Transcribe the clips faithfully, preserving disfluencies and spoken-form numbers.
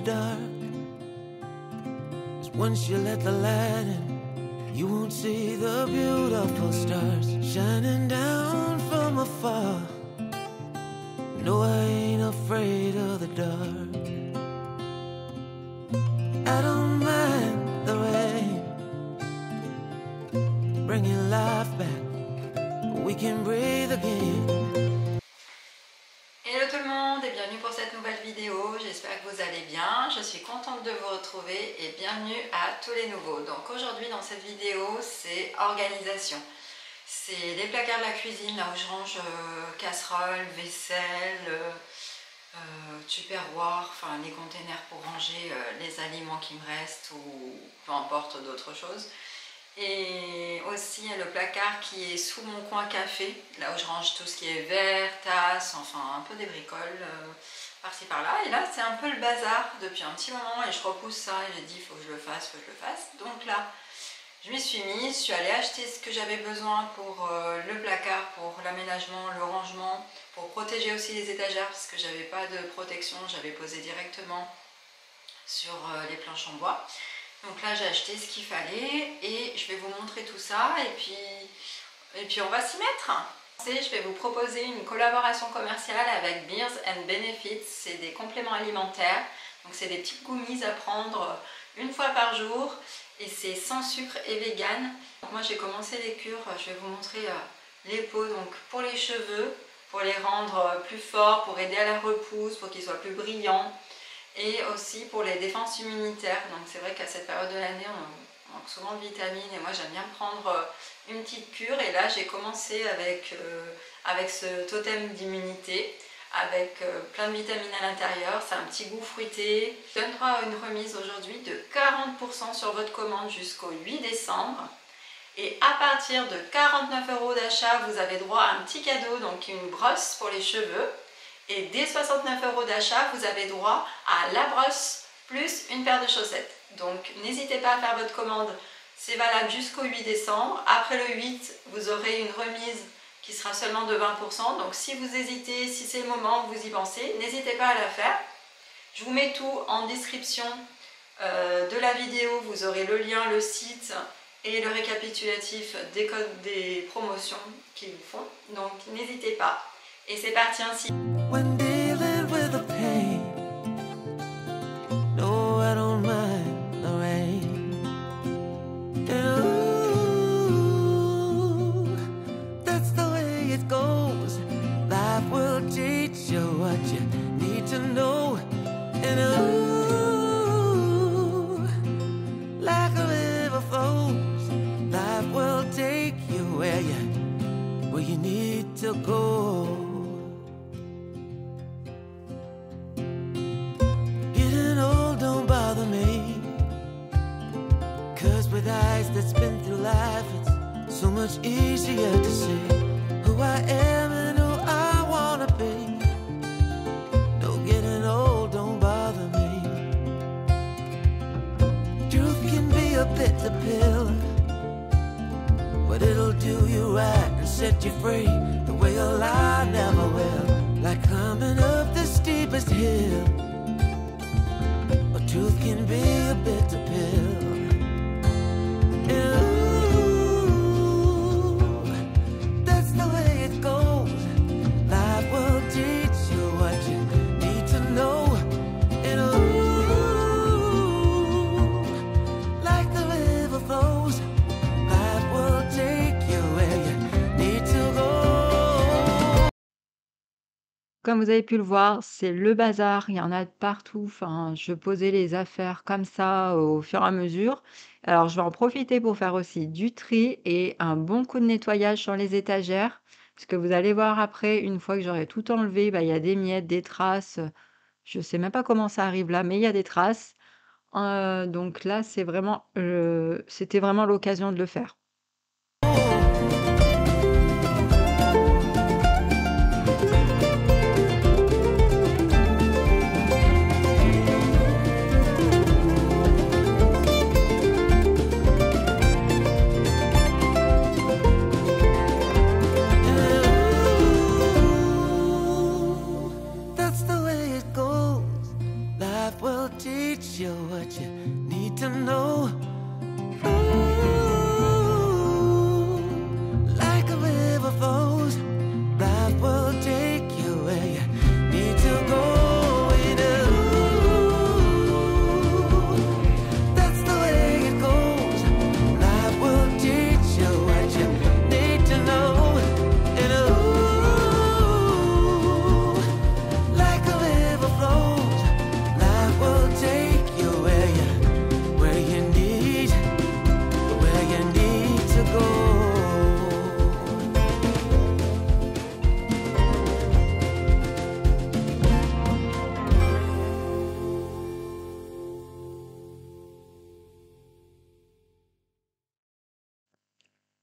the dark, 'cause once you let the light in, you won't see the beautiful stars shining down from afar. No, I ain't afraid of the dark. I don't mind the rain, bringing life back, we can breathe again. Bienvenue pour cette nouvelle vidéo, j'espère que vous allez bien, je suis contente de vous retrouver et bienvenue à tous les nouveaux. Donc aujourd'hui dans cette vidéo c'est organisation, c'est les placards de la cuisine là où je range euh, casserole, vaisselle, euh, tupperware, enfin les containers pour ranger euh, les aliments qui me restent ou peu importe d'autres choses. Et aussi le placard qui est sous mon coin café, là où je range tout ce qui est verre, tasse, enfin un peu des bricoles euh, par-ci par-là. Et là c'est un peu le bazar depuis un petit moment et je repousse ça et j'ai dit il faut que je le fasse, faut que je le fasse. Donc là je m'y suis mise, je suis allée acheter ce que j'avais besoin pour euh, le placard, pour l'aménagement, le rangement, pour protéger aussi les étagères parce que j'avais pas de protection, j'avais posé directement sur euh, les planches en bois. Donc là j'ai acheté ce qu'il fallait et je vais vous montrer tout ça et puis, et puis on va s'y mettre. Je vais vous proposer une collaboration commerciale avec Bears and Benefits, c'est des compléments alimentaires. Donc c'est des petites gummies à prendre une fois par jour et c'est sans sucre et vegan. Donc moi j'ai commencé les cures, je vais vous montrer les pots donc pour les cheveux, pour les rendre plus forts, pour aider à la repousse, pour qu'ils soient plus brillants. Et aussi pour les défenses immunitaires, donc c'est vrai qu'à cette période de l'année on manque souvent de vitamines et moi j'aime bien prendre une petite cure et là j'ai commencé avec, euh, avec ce totem d'immunité avec euh, plein de vitamines à l'intérieur, c'est un petit goût fruité. Je donnerai une remise aujourd'hui de quarante pour cent sur votre commande jusqu'au huit décembre et à partir de quarante-neuf euros d'achat vous avez droit à un petit cadeau, donc une brosse pour les cheveux. Et dès soixante-neuf euros d'achat, vous avez droit à la brosse plus une paire de chaussettes. Donc n'hésitez pas à faire votre commande, c'est valable jusqu'au huit décembre. Après le huit, vous aurez une remise qui sera seulement de vingt pour cent. Donc si vous hésitez, si c'est le moment où vous y pensez, n'hésitez pas à la faire. Je vous mets tout en description euh, de la vidéo. Vous aurez le lien, le site et le récapitulatif des codes des promotions qu'ils vous font. Donc n'hésitez pas. Et c'est parti ainsi. When dealing with the pain, no, I don't mind the rain. Ooh, that's the way it goes. Life will teach you what you need to know. And ooh, like a river flows, life will take you where you where you need to go. With eyes that's been through life, it's so much easier to see who I am and who I wanna be. No, getting old don't bother me. Truth can be a bitter pill, but it'll do you right and set you free the way a lie never will. Like climbing up the steepest hill, but truth can be a bitter pill. Comme vous avez pu le voir, c'est le bazar, il y en a de partout, enfin, je posais les affaires comme ça au fur et à mesure. Alors je vais en profiter pour faire aussi du tri et un bon coup de nettoyage sur les étagères. Parce que vous allez voir après, une fois que j'aurai tout enlevé, bah, il y a des miettes, des traces, je ne sais même pas comment ça arrive là, mais il y a des traces. Euh, donc là, c'est vraiment, euh, c'était vraiment l'occasion de le faire. Well,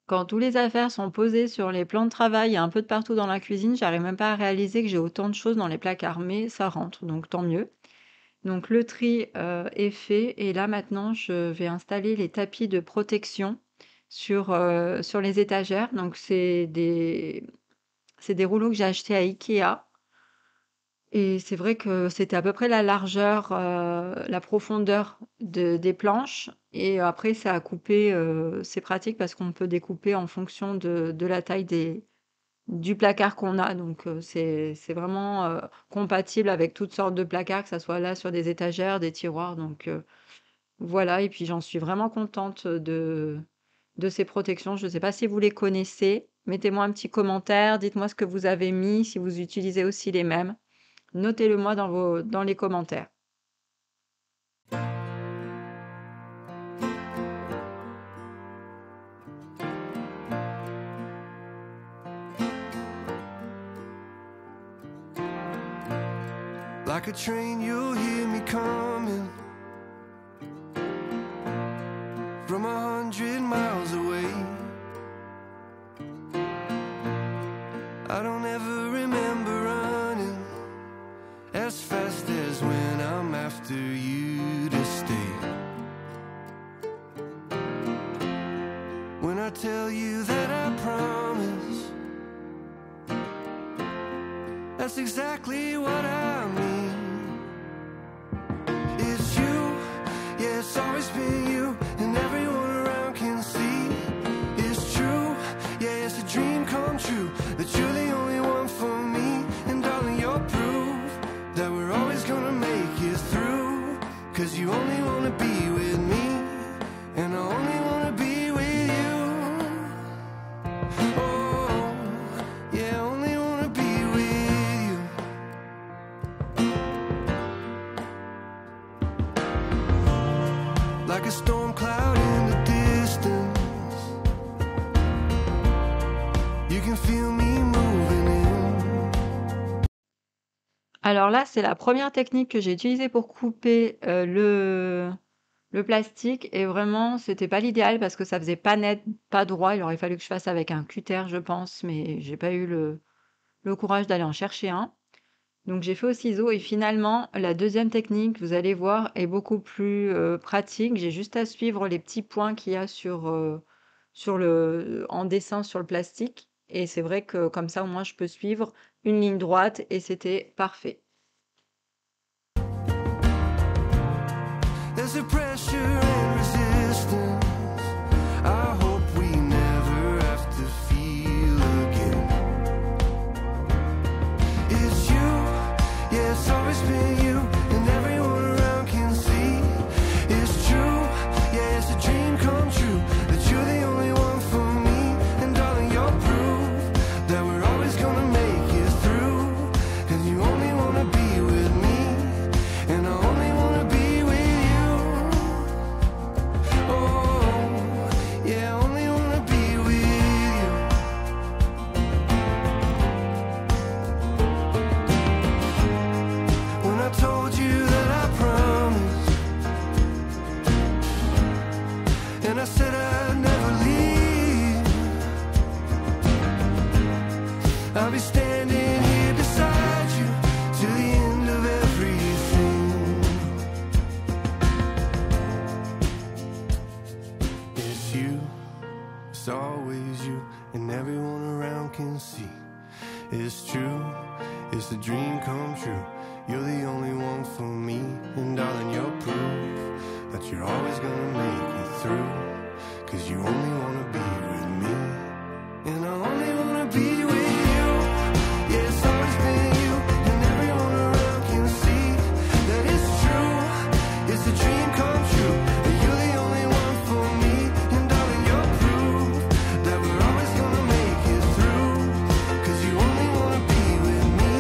Quand tous les affaires sont posées sur les plans de travail et un peu de partout dans la cuisine, j'arrive même pas à réaliser que j'ai autant de choses dans les placards, mais ça rentre, donc tant mieux. Donc le tri euh, est fait et là maintenant je vais installer les tapis de protection sur, euh, sur les étagères. Donc c'est des, c'est des rouleaux que j'ai achetés à IKEA et c'est vrai que c'était à peu près la largeur, euh, la profondeur de- des planches et après ça a coupé, euh, c'est pratique parce qu'on peut découper en fonction de, de la taille des, du placard qu'on a. Donc, euh, c'est c'est vraiment euh, compatible avec toutes sortes de placards, que ça soit là sur des étagères, des tiroirs. Donc, euh, voilà. Et puis, j'en suis vraiment contente de, de ces protections. Je ne sais pas si vous les connaissez. Mettez-moi un petit commentaire. Dites-moi ce que vous avez mis, si vous utilisez aussi les mêmes. Notez-le moi dans, vos, dans les commentaires. Like a train, you'll hear me coming from a hundred miles away. I don't ever remember running as fast as when I'm after you to stay. When I tell you that I promise, that's exactly what I mean. It's you, yeah, it's always been you, and everyone around can see. It's true, yeah, it's a dream come true, that you're the only one for me. And darling, you're proof that we're always gonna make it through. Cause you only wanna be with me, and I only wanna be with you. Oh, yeah, only wanna be with you. Like a storm cloud in the distance, you can feel me moving in. Alors là, c'est la première technique que j'ai utilisée pour couper euh, le, le plastique. Et vraiment, c'était pas l'idéal parce que ça faisait pas net, pas droit. Il aurait fallu que je fasse avec un cutter, je pense, mais j'ai pas eu le, le courage d'aller en chercher un. Donc j'ai fait au ciseau et finalement, la deuxième technique, vous allez voir, est beaucoup plus euh, pratique. J'ai juste à suivre les petits points qu'il y a sur, euh, sur le, en dessin sur le plastique. Et c'est vrai que comme ça, au moins, je peux suivre une ligne droite et c'était parfait. There's a pressure and resistance. I hope we never have to feel again. It's you, yeah, it's always been you, and everyone around can see. It's true, yeah, it's a dream come true, that you're the only one for me. And darling, you're proof that we're always gonna make it through. And you only wanna be with me, and I only wanna be with you. Oh, yeah, I only wanna be with you. When I told you that I promised, and I said I'd never leave, I'll be standing here beside you till the end of everything. It's you, it's always you, and everyone around can see. It's true, it's a dream come true. You're the only one for me, and darling, you're proof that you're always gonna make it through. Cause you only wanna be with me, and I only wanna be with you. Yeah, it's always been you, and everyone around can see that it's true. It's a dream come true, that you're the only one for me, and darling, you're proof that we're always gonna make it through. Cause you only wanna be with me,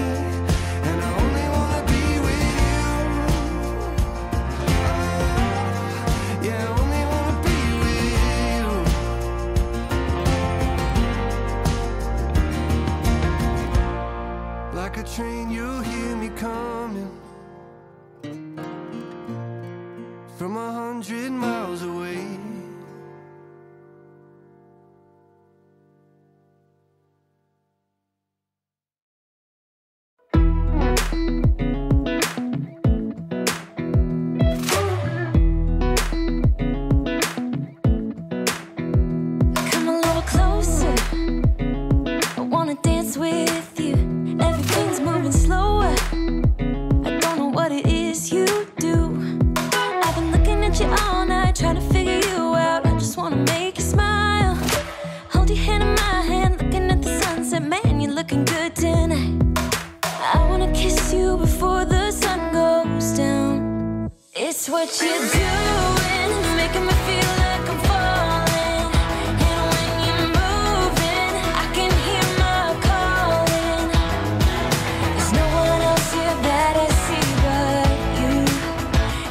and I only wanna be with you. Yeah, I only wanna be with you. Like a train, you'll hear me coming from a hundred miles away. That's what you're doing, making me feel like I'm falling. And when you're moving, I can hear my calling. There's no one else here that I see but you.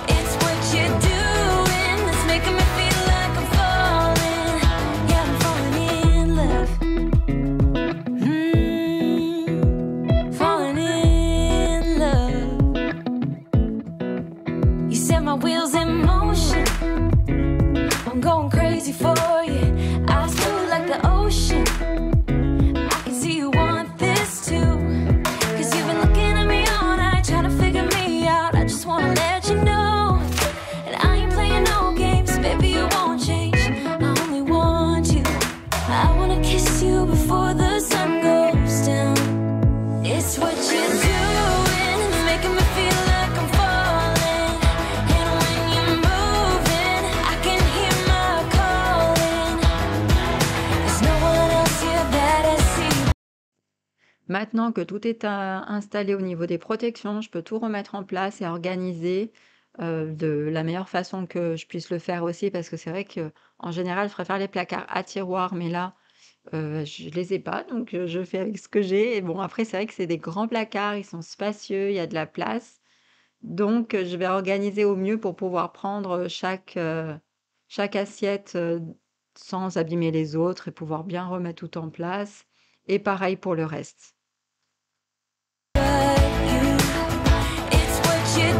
It's what you're doing that's making me feel like I'm falling. Yeah, I'm falling in love. Mm, falling in love. Set my wheels in motion. I'm going crazy for you. Eyes blue like the ocean. I can see you want this too. Cause you've been looking at me all night, trying to figure me out. I just wanna let you know. And I ain't playing no games, baby, you won't change. I only want you. I wanna kiss you before the sun goes down. It's what you do. Maintenant que tout est installé au niveau des protections, je peux tout remettre en place et organiser euh, de la meilleure façon que je puisse le faire aussi, parce que c'est vrai qu'en général, je préfère les placards à tiroir, mais là, euh, je les ai pas, donc je fais avec ce que j'ai. Et bon, après, c'est vrai que c'est des grands placards, ils sont spacieux, il y a de la place. Donc, je vais organiser au mieux pour pouvoir prendre chaque, euh, chaque assiette euh, sans abîmer les autres et pouvoir bien remettre tout en place. Et pareil pour le reste. I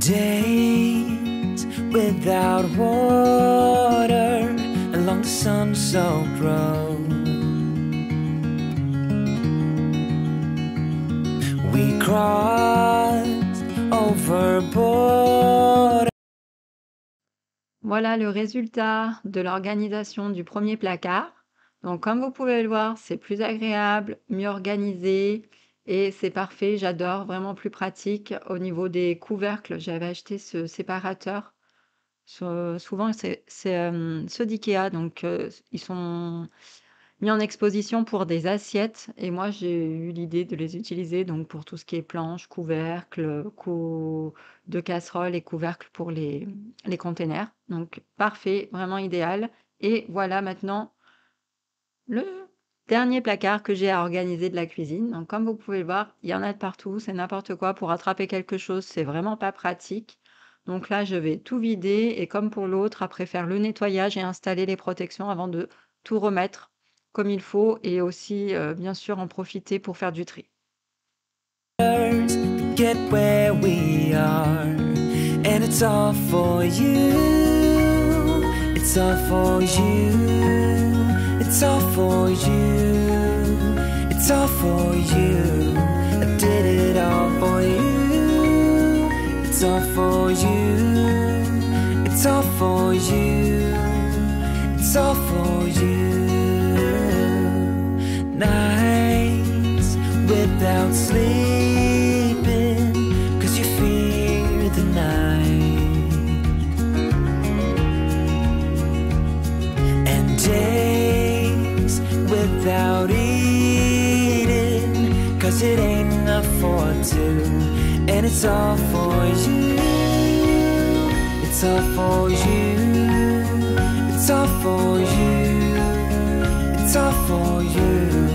Days without water along the sun-soaked road. We crossed over border. Voilà le résultat de l'organisation du premier placard. Donc comme vous pouvez le voir, c'est plus agréable, mieux organisé. Et c'est parfait, j'adore, vraiment plus pratique. Au niveau des couvercles, j'avais acheté ce séparateur. Ce, souvent, c'est euh, ceux d'IKEA, donc euh, ils sont mis en exposition pour des assiettes. Et moi, j'ai eu l'idée de les utiliser donc pour tout ce qui est planches, couvercles, cou de casseroles et couvercles pour les, les containers. Donc parfait, vraiment idéal. Et voilà maintenant le... dernier placard que j'ai à organiser de la cuisine. Donc comme vous pouvez le voir, il y en a de partout, c'est n'importe quoi. Pour attraper quelque chose, c'est vraiment pas pratique. Donc là, je vais tout vider et comme pour l'autre, après faire le nettoyage et installer les protections avant de tout remettre comme il faut et aussi, euh, bien sûr, en profiter pour faire du tri. Get where we are, and it's all for you, it's all for you. It's all for you, it's all for you, I did it all for you. It's all for you, it's all for you, it's all for you. Nights without sleeping, cause you fear the night. And day without eating, cause it ain't enough for two, and it's all for you, it's all for you, it's all for you, it's all for you,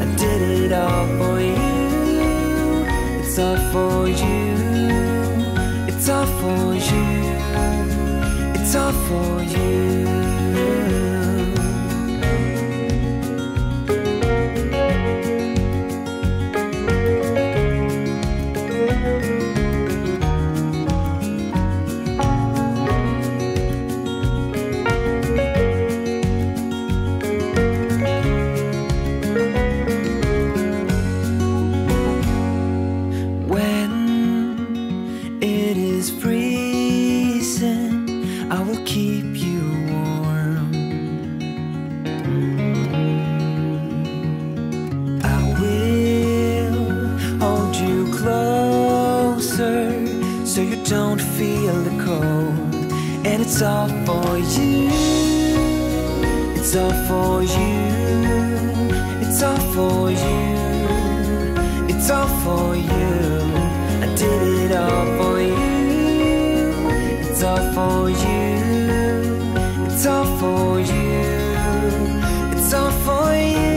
I did it all for you, it's all for you, it's all for you, it's all for you. So you don't feel the cold, and it's all for you, it's all for you, it's all for you, it's all for you, I did it all for you, it's all for you, it's all for you, it's all for you.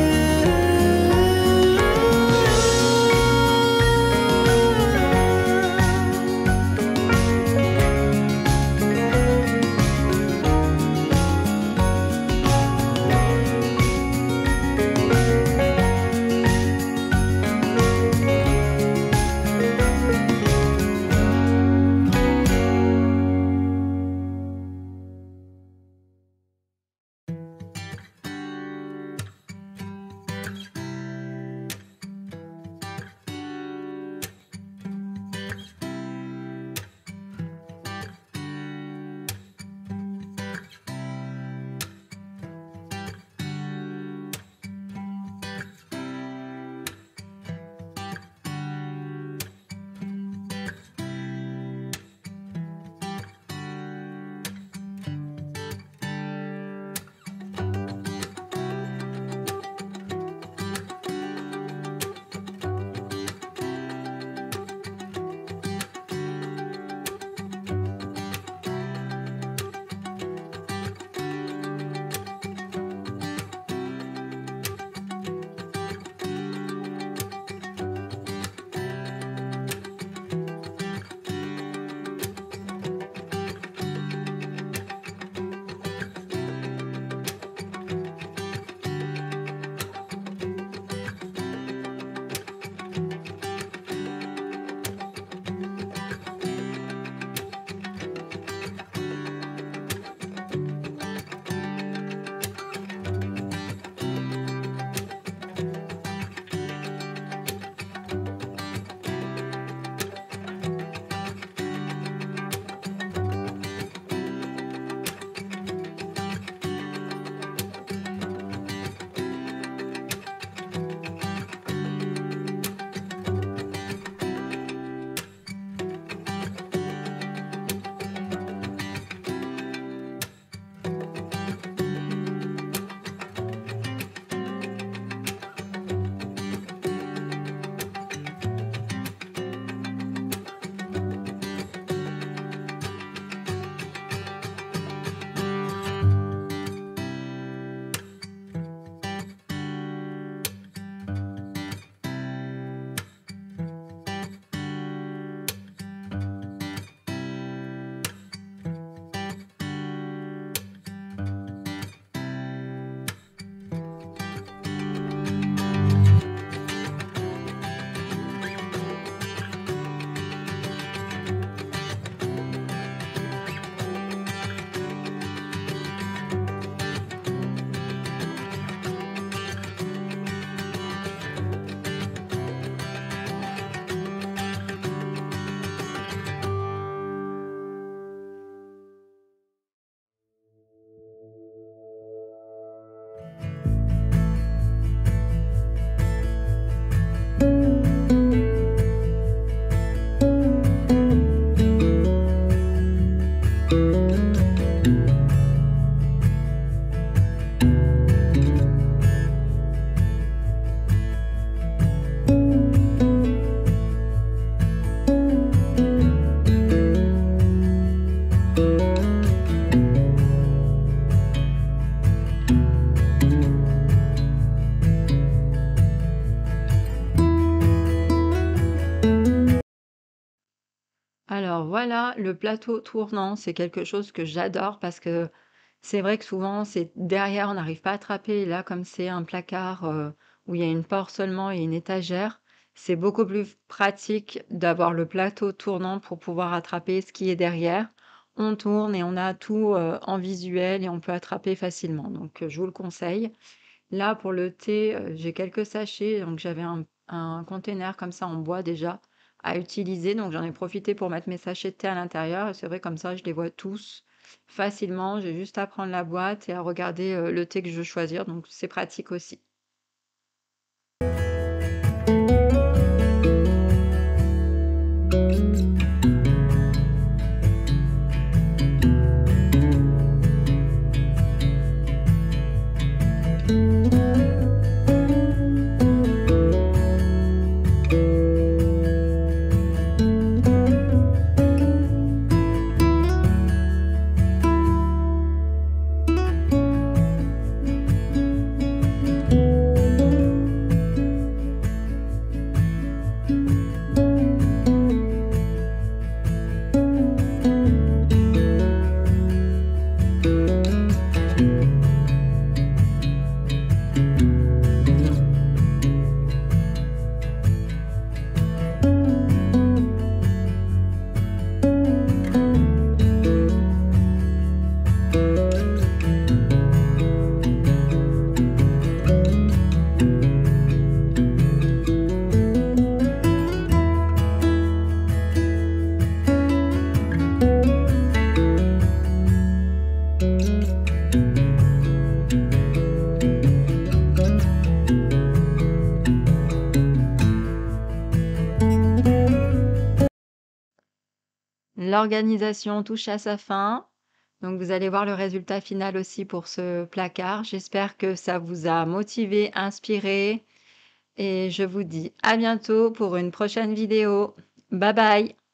Alors voilà, le plateau tournant, c'est quelque chose que j'adore parce que c'est vrai que souvent, c'est derrière, on n'arrive pas à attraper. Et là, comme c'est un placard euh, où il y a une porte seulement et une étagère, c'est beaucoup plus pratique d'avoir le plateau tournant pour pouvoir attraper ce qui est derrière. On tourne et on a tout euh, en visuel et on peut attraper facilement. Donc, euh, je vous le conseille. Là, pour le thé, euh, j'ai quelques sachets. Donc, j'avais un, un container comme ça en bois déjà à utiliser. Donc, j'en ai profité pour mettre mes sachets de thé à l'intérieur. Et c'est vrai, comme ça, je les vois tous facilement. J'ai juste à prendre la boîte et à regarder euh, le thé que je veux choisir. Donc, c'est pratique aussi. L'organisation touche à sa fin. Donc vous allez voir le résultat final aussi pour ce placard. J'espère que ça vous a motivé, inspiré. Et je vous dis à bientôt pour une prochaine vidéo. Bye bye!